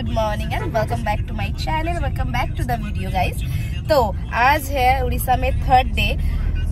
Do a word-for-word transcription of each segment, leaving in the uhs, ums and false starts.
Good morning and welcome back to my channel, welcome back to the video guys. तो आज है उड़ीसा में third day.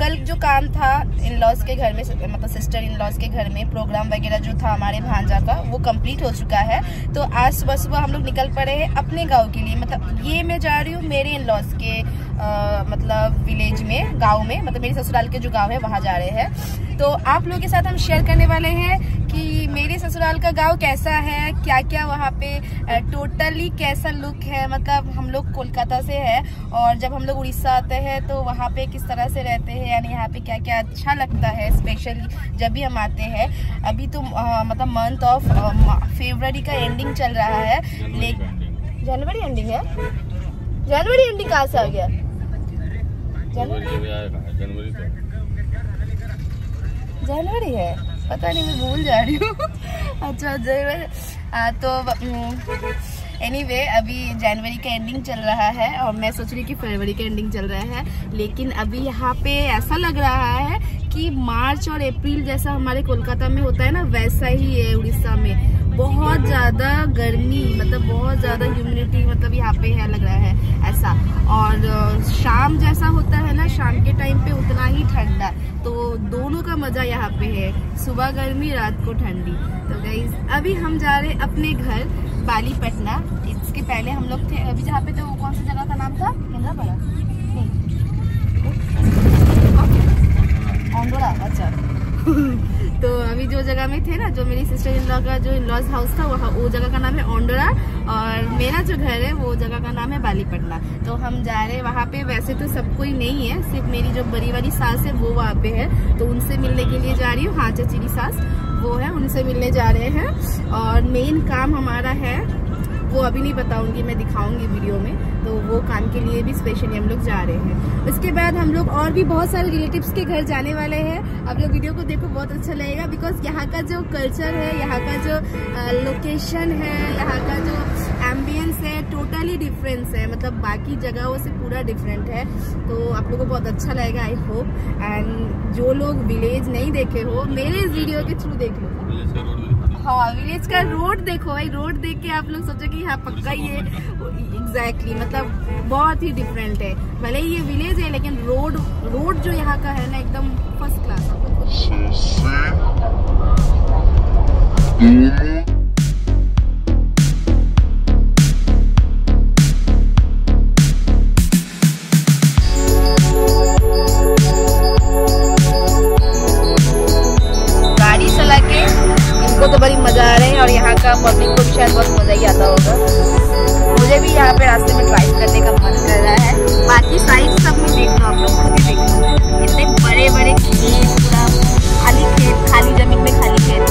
कल जो काम था इन लॉज के घर में, मतलब सिस्टर इन लॉज के घर में प्रोग्राम वगैरह जो था हमारे भांजा का, वो कंप्लीट हो चुका है। तो आज सुबह सुबह हम लोग निकल पड़े हैं अपने गांव के लिए। मतलब ये मैं जा रही हूँ मेरे इन लॉज के आ, मतलब विलेज में, गांव में, मतलब मेरे ससुराल के जो गांव है वहाँ जा रहे हैं। तो आप लोगों के साथ हम शेयर करने वाले हैं कि मेरे ससुराल का गांव कैसा है, क्या क्या वहाँ पे टोटली कैसा लुक है। मतलब हम लोग कोलकाता से हैं और जब हम लोग उड़ीसा आते हैं तो वहाँ पे किस तरह से रहते हैं, यानी यहाँ पे क्या क्या अच्छा लगता है स्पेशली जब भी हम आते हैं। अभी तो आ, मतलब मंथ ऑफ फरवरी का एंडिंग चल रहा है, लेकिन जनवरी एंडिंग है। जनवरी एंडिंग कहाँ से आ गया? जनवरी है, पता नहीं, मैं भूल जा रही हूँ। अच्छा जनवरी, तो एनीवे anyway, अभी जनवरी का एंडिंग चल रहा है और मैं सोच रही हूँ कि फरवरी का एंडिंग चल रहा है। लेकिन अभी यहाँ पे ऐसा लग रहा है कि मार्च और अप्रैल जैसा हमारे कोलकाता में होता है ना, वैसा ही है उड़ीसा में। बहुत ज़्यादा गर्मी, मतलब बहुत ज़्यादा ह्यूमिडिटी, मतलब यहाँ पे है, लग रहा है ऐसा। और शाम जैसा होता है ना, शाम के टाइम पे उतना ही ठंडा। तो दोनों का मज़ा यहाँ पे है, सुबह गर्मी रात को ठंडी। तो गाइस अभी हम जा रहे हैं अपने घर बाली पटना। इसके पहले हम लोग थे अभी जहाँ पे, तो वो कौन सी जगह का नाम था? केंद्रापड़ा नहीं, ओंगोड़ा। अच्छा तो अभी जो जगह में थे ना, जो मेरी सिस्टर इन लॉ का जो इन लॉज हाउस था, वहाँ वो जगह का नाम है ओंडोरा और मेरा जो घर है वो जगह का नाम है बाली पटना। तो हम जा रहे हैं वहाँ पे। वैसे तो सब कोई नहीं है, सिर्फ मेरी जो बड़ी वाली सास है वो वहाँ पे है, तो उनसे मिलने के लिए जा रही हूँ। हाँ, चचीरी सास वो है, उनसे मिलने जा रहे हैं। और मेन काम हमारा है वो अभी नहीं बताऊंगी, मैं दिखाऊंगी वीडियो में। तो वो काम के लिए भी स्पेशली हम लोग जा रहे हैं। उसके बाद हम लोग और भी बहुत सारे रिलेटिव्स के घर जाने वाले हैं। आप लोग वीडियो को देखो, बहुत अच्छा लगेगा, बिकॉज यहाँ का जो कल्चर है, यहाँ का जो लोकेशन है, यहाँ का जो एम्बियंस है, टोटली डिफरेंस है। मतलब बाकी जगहों से पूरा डिफरेंट है। तो आप लोगों को बहुत अच्छा लगेगा, आई होप। एंड जो लोग विलेज नहीं देखे हो, मेरे इस वीडियो के थ्रू देख लो। हाँ, विलेज का रोड देखो भाई। रोड देख के आप लोग सोचो कि यहाँ पक्का ही है। एग्जैक्टली, मतलब बहुत ही डिफरेंट है। भले ये विलेज है लेकिन रोड रोड जो यहाँ का है ना, एकदम फर्स्ट क्लास है। तो बड़ी मज़ा आ रहे हैं और यहाँ का पब्लिक को भी शायद बहुत मज़ा ही आता होगा। मुझे भी यहाँ पे रास्ते में ड्राइव करने का मन कर रहा है। बाकी साइड सब में देख लो, आप लोग खुद भी देख लो, इतने बड़े बड़े खेत, पूरा खाली खेत, खाली जमीन में खाली खेत।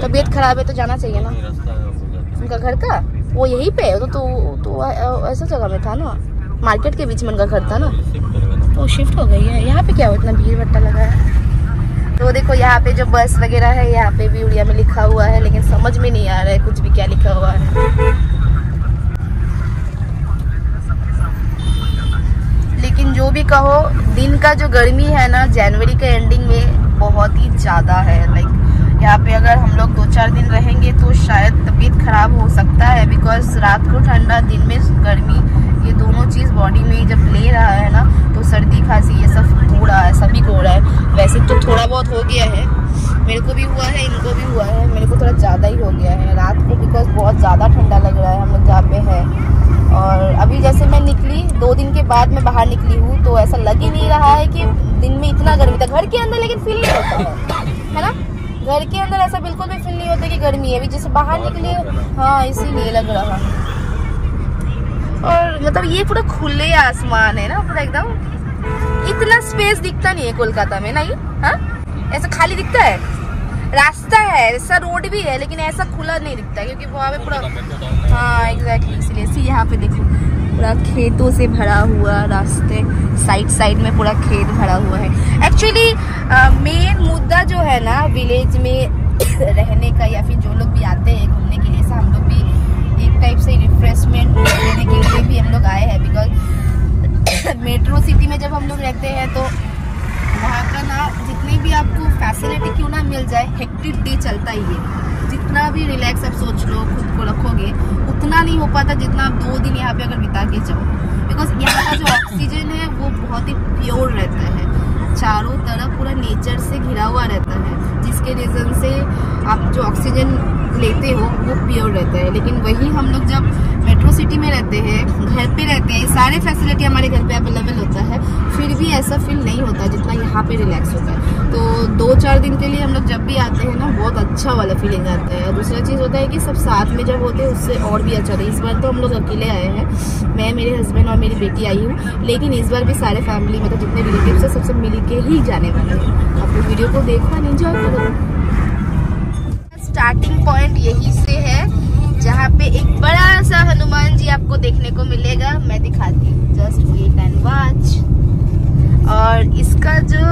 तबियत खराब है तो जाना चाहिए ना। उनका घर का वो यहीं पे है, तो तो, तो ऐसा जगह में था ना, मार्केट के बीच में उनका घर था ना, तो शिफ्ट हो गई है। यहाँ पे क्या हो, इतना भीड़ भट्टा लगा है। तो देखो यहाँ पे जो बस वगैरह है, यहाँ पे भी उड़िया में लिखा हुआ है, लेकिन समझ में नहीं आ रहा है कुछ भी क्या लिखा हुआ है। लेकिन जो भी कहो, दिन का जो गर्मी है ना जनवरी के एंडिंग में बहुत ही ज़्यादा है। लाइक यहाँ पे अगर हम लोग दो चार दिन रहेंगे तो शायद तबीयत खराब हो सकता है, बिकॉज रात को ठंडा, दिन में गर्मी, ये दोनों चीज़ बॉडी में जब ले रहा है ना, तो सर्दी खांसी ये सब हो रहा है, सभी को हो रहा है। वैसे तो थोड़ा बहुत हो गया है, मेरे को भी हुआ है, इनको भी हुआ है। मेरे को थोड़ा ज़्यादा ही हो गया है रात को, बिकॉज बहुत ज़्यादा ठंडा लग रहा है हम लोग जहाँ पे है। और अभी जैसे मैं निकली, दो दिन के बाद मैं बाहर निकली हूँ, तो ऐसा लग ही नहीं रहा है कि दिन में इतना गर्मी था। घर के अंदर लेकिन फील नहीं होता है ना, घर के अंदर ऐसा बिल्कुल भी फील नहीं होता कि गर्मी है। अभी जैसे बाहर निकली हो, हाँ, इसीलिए लग रहा। और मतलब ये पूरा खुले आसमान है ना, पूरा एकदम, इतना स्पेस दिखता नहीं है कोलकाता में ना। ये हाँ ऐसा खाली दिखता है, रास्ता है, ऐसा रोड भी है, लेकिन ऐसा खुला नहीं दिखता है, क्योंकि वहाँ पे पूरा, हाँ एग्जैक्टली, इसीलिए। सी यहाँ पे देखो, पूरा खेतों से भरा हुआ, रास्ते साइड साइड में पूरा खेत भरा हुआ है। एक्चुअली मेन मुद्दा जो है ना विलेज में रहने का, या फिर जो लोग भी आते हैं घूमने के लिए, ऐसा हम लोग भी एक टाइप से रिफ्रेश रिफ्रेशमेंट लेने के लिए भी हम लोग आए हैं, बिकॉज मेट्रो सिटी में जब हम लोग रहते हैं तो वहाँ का ना जितनी भी आपको फैसिलिटी क्यों ना मिल जाए, हेक्टिक डे चलता ही है। जितना भी रिलैक्स आप सोच लो, खुद को रखोगे, उतना नहीं हो पाता जितना आप दो दिन यहाँ पे अगर बिता के जाओ। बिकॉज यहाँ का जो ऑक्सीजन है वो बहुत ही प्योर रहता है, चारों तरफ पूरा नेचर से घिरा हुआ रहता है, जिसके रीज़न से आप जो ऑक्सीजन लेते हो वो प्योर रहता है। लेकिन वही हम लोग जब मेट्रो सिटी में रहते हैं, घर पे रहते हैं, सारे फैसिलिटी हमारे घर पे अवेलेबल होता है, फिर भी ऐसा फील नहीं होता जितना यहाँ पे रिलैक्स होता है। तो दो चार दिन के लिए हम लोग जब भी आते हैं ना, बहुत अच्छा वाला फीलिंग आता है। और दूसरा चीज़ होता है कि सब साथ में जब होते हैं उससे और भी अच्छा होता है। इस बार तो हम लोग अकेले आए हैं, मैं, मेरे हस्बैंड और मेरी बेटी आई हूँ, लेकिन इस बार भी सारे फैमिली मतलब जितने रिलेटिव्स हैं सबसे मिल के ही जाने वाले हैं। आप लोग वीडियो को देखो, एंजॉय करो। स्टार्टिंग पॉइंट यही से है जहाँ पे एक बड़ा सा हनुमान जी आपको देखने को मिलेगा, मैं दिखाती हूँ, जस्ट वेट एंड वॉच। और इसका जो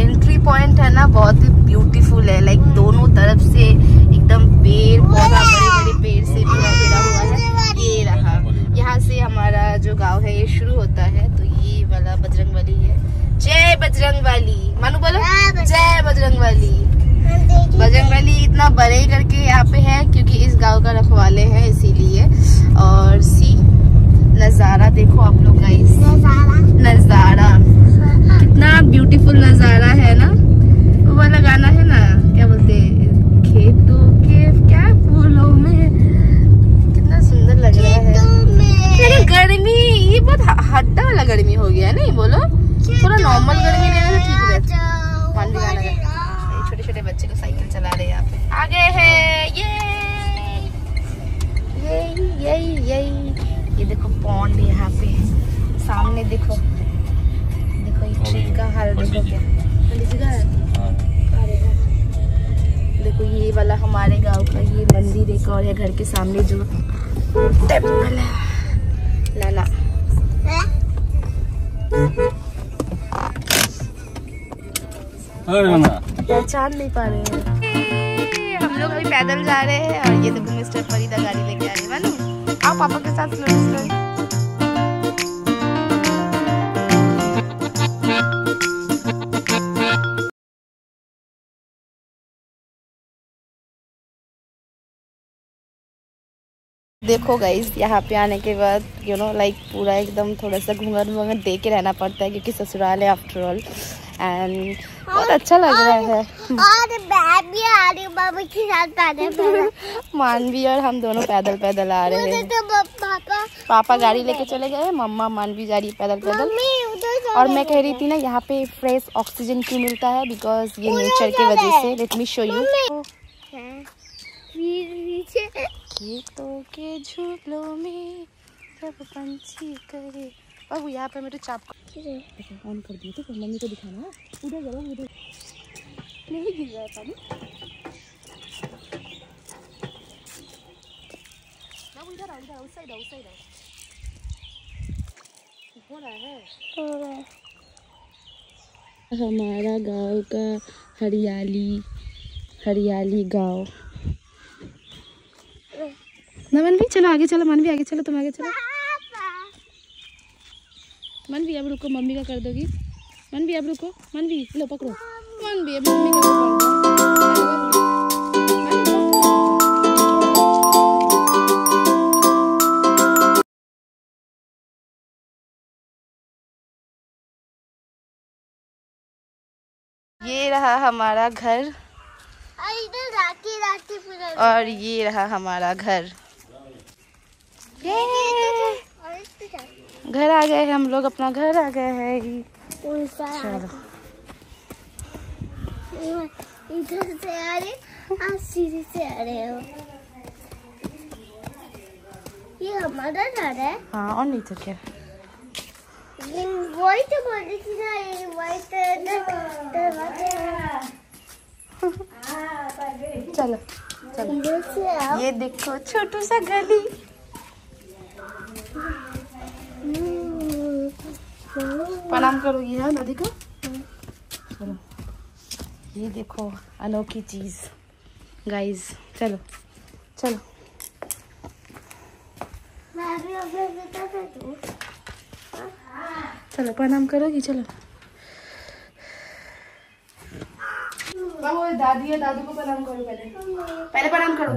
एंट्री पॉइंट है ना, बहुत ही ब्यूटीफुल है, लाइक दोनों तरफ से एकदम पेड़ पौधा, बड़े बड़े पेड़ से पूरा घिरा हुआ है। ये रहा, यहाँ से हमारा जो गाँव है ये शुरू होता है। तो ये वाला बजरंग बली है। जय बजरंग बली, मानो बोलो जय बजरंग बली। बजरंग बली इतना बड़े करके यहाँ पे है क्योंकि इस गांव का रखवाले हैं, इसीलिए। और सी नज़ारा देखो आप लोग गाइस, नज़ारा कितना ब्यूटीफुल नज़ारा है ना। वो वाला गाना है ना, क्या बोलते हैं, खेतों के क्या फूलों में, कितना सुंदर लग रहा है। अरे गर्मी, ये बहुत हड्डा वाला गर्मी हो गया है ना, बोलो थोड़ा नॉर्मल गर्मी रहना ठीक रहता है। छोटे बच्चे को साइकिल चला रहे यहाँ पे आ गए हैं। ये यही यही यही ये देखो पॉन्ड यहाँ पे सामने, देखो देखो ये ट्री का हाल देखो, क्या देखो। ये वाला हमारे गांव का ये मंदिर है, और ये घर के सामने जो टेम्पल है लाला। अरे पहचान नहीं पा रहे हैं हम लोग, अभी पैदल जा रहे हैं। और ये देखो मिस्टर फरीदा गाड़ी लेके आए, मालूम, आओ पापा के साथ लो मिस्टर। देखो गाइस, यहाँ पे आने के बाद यू नो लाइक पूरा एकदम थोड़ा सा घूंघट वूंघट दे के रहना पड़ता है क्योंकि ससुराल है आफ्टर ऑल। एंड बहुत अच्छा लग रहा है। और बाबी आ रही, बाबी के साथ पैदल मानवी और हम दोनों पैदल पैदल आ रहे हैं। तो पापा पापा गाड़ी लेके चले गए, मम्मा मानवी जा रही पैदल पैदल। और मैं कह रही थी ना, यहाँ पे फ्रेश ऑक्सीजन क्यों मिलता है, बिकॉज ये नेचर की वजह से। Let me show you. खेतों के झूलों में सब पंछी करे, और यहाँ पे मेरे चाप ऑन कर दिए थे, मम्मी को दिखाना। उधर जाओ, उधर नहीं गिर रहा है पानी। उधर आओ, उधर, उस साइड आओ, उस साइड आओ। हो रहा है, हो रहा है। हमारा गांव का हरियाली हरियाली गांव। मानवी चलो आगे चलो, मानवी आगे चलो, तुम आगे चलो मानवी। अब रुको, मम्मी का कर दोगी मानवी, अब रुको मानवी, लो पकड़ो मानवी, अब मम्मी का। ये रहा हमारा घर, राखी राखी, और ये रहा हमारा घर। घर आ गए हैं हम लोग, अपना घर आ गए हैं। इधर से आ रहे, आज सीढ़ी से आ रहे हो। ये हमारा घर है। हाँ, और नहीं तो क्या। वही तो बोल रही थी ना, ये वही तो। चलो चलो, ये देखो छोटू सा गली। प्रणाम करो ये नदी को। चलो ये देखो अनोखी चीज गाइस, चलो चलो चलो प्रणाम करोगी। चलो वो दादी है, दादू को प्रणाम करो। पहले पहले प्रणाम करो।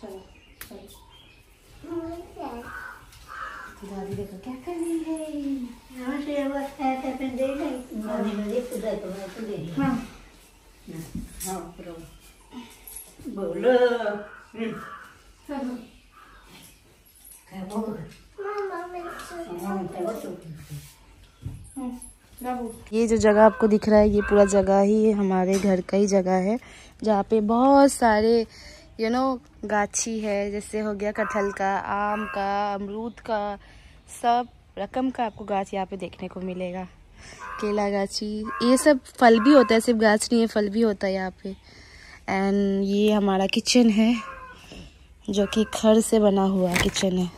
चलो दादी देखो क्या कर रही है। बोलो ये जो जगह आपको दिख रहा है ये पूरा जगह ही हमारे घर का ही जगह है, जहाँ पे बहुत सारे यू नो गाछी है। जैसे हो गया कटहल का, आम का, अमरूद का, सब रकम का आपको गाछ यहाँ पे देखने को मिलेगा। केला गाछी, ये सब फल भी होता है, सिर्फ गाछ नहीं है, फल भी होता है यहाँ पे। एंड ये हमारा किचन है जो कि खड़ से बना हुआ किचन है।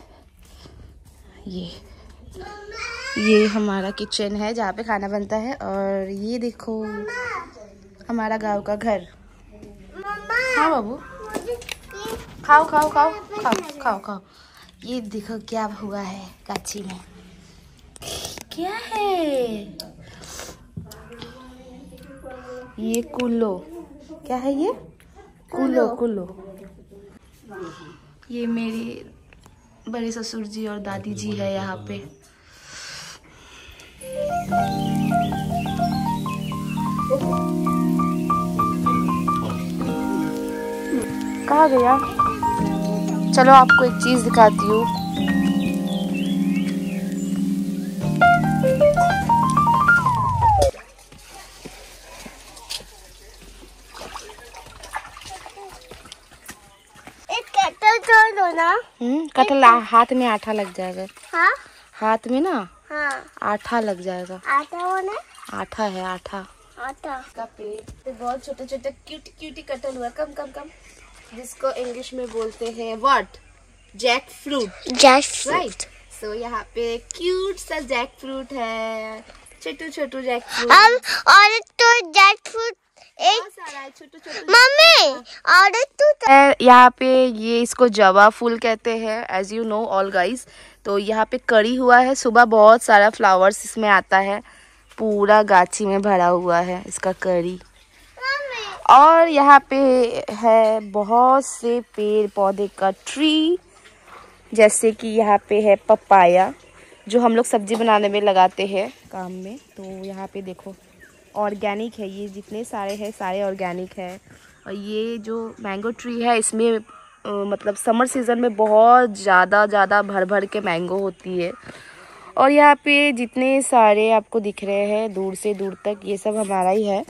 ये ये हमारा किचन है जहाँ पे खाना बनता है। और ये देखो हमारा गांव का घर। हाँ बाबू खाओ खाओ खाओ खाओ खाओ खाओ। ये देखो क्या हुआ है गाछी में, क्या है ये? कुलो। क्या है ये? कुलो कुलो। ये मेरे बड़े ससुर जी और दादी जी है यहाँ पे। कहाँ गया? चलो आपको एक चीज दिखाती हूँ। कटहल दो ना। हम्म कटहल हाथ में आठा लग जाएगा। हाँ? हाथ में ना। हाँ। आठा लग जाएगा। आठा वो ना? आठा है आठा। आठा का पेड़ बहुत छोटे छोटे क्यूटी क्यूटी कटहल हुआ। कम कम कम जिसको इंग्लिश में बोलते हैं what? Jackfruit. Jackfruit. So यहाँ पे क्यूट सा जैक फ्रूट है, छोटू छोटू जैक फ्रूट। हम और एक तो जैक फ्रूट एक सारा है, छोटू छोटू। मम्मी और एक तो यहाँ पे ये इसको जवा फूल कहते हैं, as you know all guys. तो यहाँ पे कड़ी हुआ है सुबह, बहुत सारा फ्लावर्स इसमें आता है, पूरा गाछी में भरा हुआ है इसका कड़ी। और यहाँ पे है बहुत से पेड़ पौधे का ट्री, जैसे कि यहाँ पे है पपाया जो हम लोग सब्जी बनाने में लगाते हैं काम में। तो यहाँ पे देखो ऑर्गेनिक है, ये जितने सारे हैं सारे ऑर्गेनिक है। और ये जो मैंगो ट्री है इसमें आ, मतलब समर सीज़न में बहुत ज़्यादा ज़्यादा भर भर के मैंगो होती है। और यहाँ पे जितने सारे आपको दिख रहे हैं दूर से दूर तक ये सब हमारा ही है,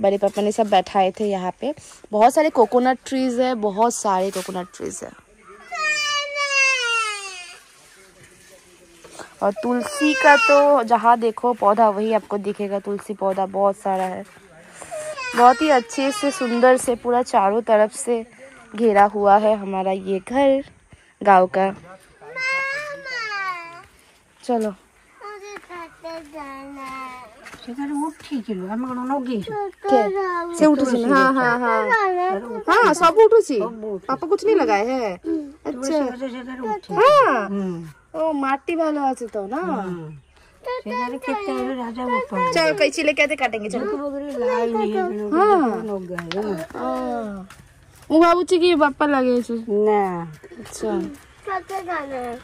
बड़े पापा ने सब बैठाए थे यहाँ पे। बहुत सारे कोकोनट ट्रीज है, बहुत सारे कोकोनट ट्रीज है। और तुलसी का तो जहाँ देखो पौधा वही आपको दिखेगा, तुलसी पौधा बहुत सारा है। बहुत ही अच्छे से सुंदर से पूरा चारों तरफ से घेरा हुआ है हमारा ये घर गांव का। चलो सब उठुसी पापा कुछ नहीं लगाए है। अच्छा हाँ ओ माटी भालो आछे तो ना। चलो कई चिले कहते काटेंगे। हाँ वो बाबूजी की पापा लगे ना। अच्छा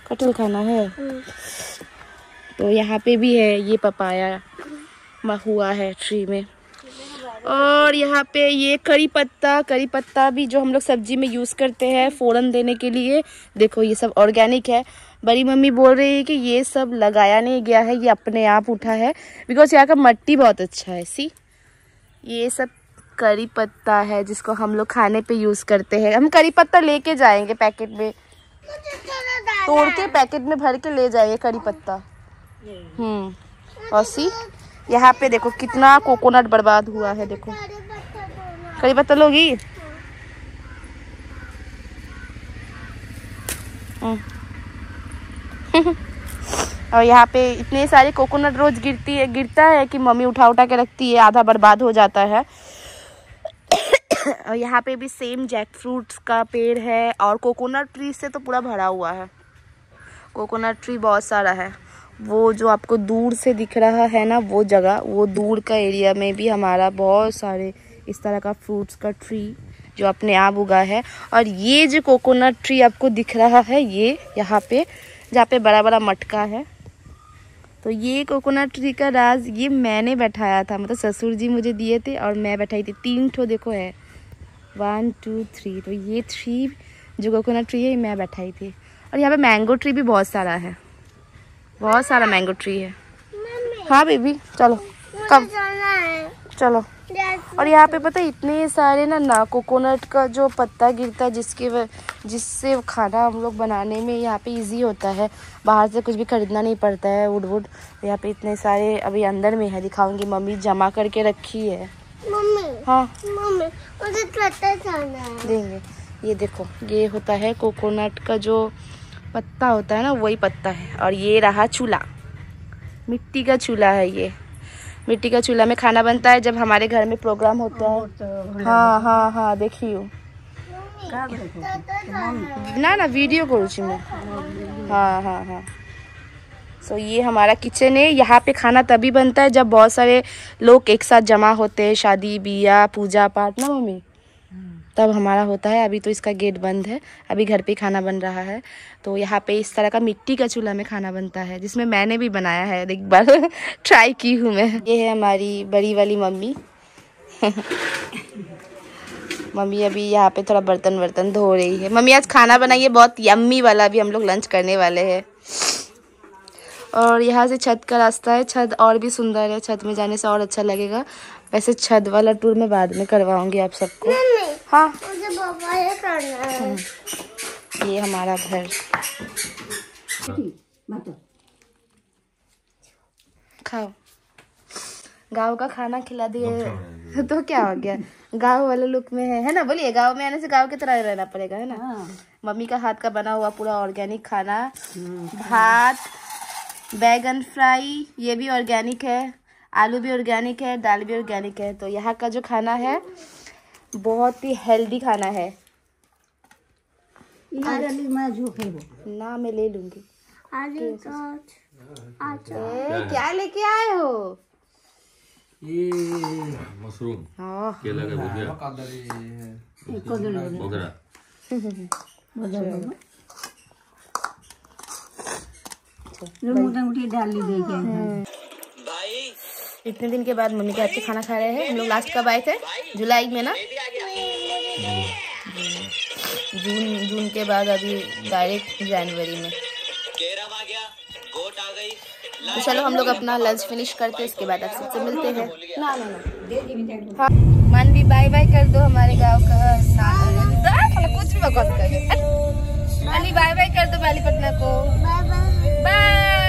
कटहल खाना है। तो यहाँ पे भी है ये पपाया हुआ है ट्री में। और यहाँ पे ये करी पत्ता, करी पत्ता भी जो हम लोग सब्जी में यूज़ करते हैं फ़ोरन देने के लिए। देखो ये सब ऑर्गेनिक है। बड़ी मम्मी बोल रही है कि ये सब लगाया नहीं गया है, ये अपने आप उठा है, बिकॉज यहाँ का मिट्टी बहुत अच्छा है। सी ये सब करी पत्ता है जिसको हम लोग खाने पे यूज़ करते हैं। हम करी पत्ता लेके जाएंगे पैकेट में तोड़ के, पैकेट में भर के ले जाएंगे करी पत्ता। हम्म और सी यहाँ पे देखो कितना कोकोनट बर्बाद हुआ है। देखो कड़ी पत्ता लोगी। और यहाँ पे इतने सारे कोकोनट रोज गिरती है गिरता है कि मम्मी उठा उठा के रखती है, आधा बर्बाद हो जाता है। और यहाँ पे भी सेम जैक फ्रूट्स का पेड़ है और कोकोनट ट्री से तो पूरा भरा हुआ है। कोकोनट ट्री बहुत सारा है। वो जो आपको दूर से दिख रहा है ना वो जगह, वो दूर का एरिया में भी हमारा बहुत सारे इस तरह का फ्रूट्स का ट्री जो अपने आप उगा है। और ये जो कोकोनट ट्री आपको दिख रहा है, ये यहाँ पे जहाँ पे बड़ा बड़ा मटका है, तो ये कोकोनट ट्री का राज ये मैंने बैठाया था, मतलब ससुर जी मुझे दिए थे और मैं बैठाई थी। तीन ठो देखो है, वन टू थ्री, तो ये थ्री जो कोकोनट ट्री है मैं बैठाई थी। और यहाँ पे मैंगो ट्री भी बहुत सारा है, बहुत सारा मैंगो ट्री है। हाँ बेबी चलो कब चलो। और यहाँ पे पता है इतने सारे ना ना कोकोनट का जो पत्ता गिरता है, जिसके जिससे खाना हम लोग बनाने में यहाँ पे इजी होता है, बाहर से कुछ भी खरीदना नहीं पड़ता है। वुड वुड यहाँ पे इतने सारे अभी अंदर में है, दिखाऊंगी, मम्मी जमा करके रखी है। मम्मी हाँ मम्मी मुझे पत्ता खाना है। देंगे। ये देखो ये होता है कोकोनट का जो पत्ता होता है ना, वही पत्ता है। और ये रहा चूल्हा, मिट्टी का चूल्हा है। ये मिट्टी का चूल्हा में खाना बनता है जब हमारे घर में प्रोग्राम होता है। हाँ हाँ हाँ देखियो ना ना वीडियो करूँ मैं। हाँ हाँ हाँ सो ये हमारा किचन है। यहाँ पे खाना तभी बनता है जब बहुत सारे लोग एक साथ जमा होते हैं, शादी बियाह पूजा पाठ ना मम्मी, तब हमारा होता है। अभी तो इसका गेट बंद है, अभी घर पे खाना बन रहा है। तो यहाँ पे इस तरह का मिट्टी का चूल्हा में खाना बनता है, जिसमें मैंने भी बनाया है एक बार ट्राई की हूँ मैं। ये है हमारी बड़ी वाली मम्मी मम्मी अभी यहाँ पे थोड़ा बर्तन वर्तन धो रही है। मम्मी आज खाना बनाइए बहुत यम्मी वाला, अभी हम लोग लंच करने वाले हैं। और यहाँ से छत का रास्ता है, छत और भी सुंदर है, छत में जाने से और अच्छा लगेगा। वैसे छत वाला टूर मैं बाद में करवाऊंगी आप सबको। हाँ मुझे पापा ये करना है। ये हमारा घर, खाओ गाँव का खाना खिला दिए तो क्या हो गया गाँव वाले लुक में है है ना। बोलिए गाँव में आने से गाँव की तरह रहना पड़ेगा है ना। मम्मी का हाथ का बना हुआ पूरा ऑर्गेनिक खाना, भात बैगन फ्राई ये भी ऑर्गेनिक है, आलू भी ऑर्गेनिक है, दाल भी ऑर्गेनिक है। तो यहाँ का जो खाना है बहुत ही हेल्दी खाना है। ना मैं ले लूंगी। क्या लेके आए हो? ये मशरूम, केला का भुजिया, डाली भाई। इतने दिन के बाद मम्मी के अच्छे खाना खा रहे हैं। हम लोग लास्ट कब आए थे? जुलाई में ना, जून जून के बाद अभी डायरेक्ट जनवरी में। तो चलो हम लोग अपना लंच फिनिश करते हैं, इसके बाद आप सबसे मिलते हैं। ना ना ना मान भी बाय बाय कर दो हमारे गांव का कुछ भी। बाय बाय कर दो बाली पटना को। Bye bye. Bye!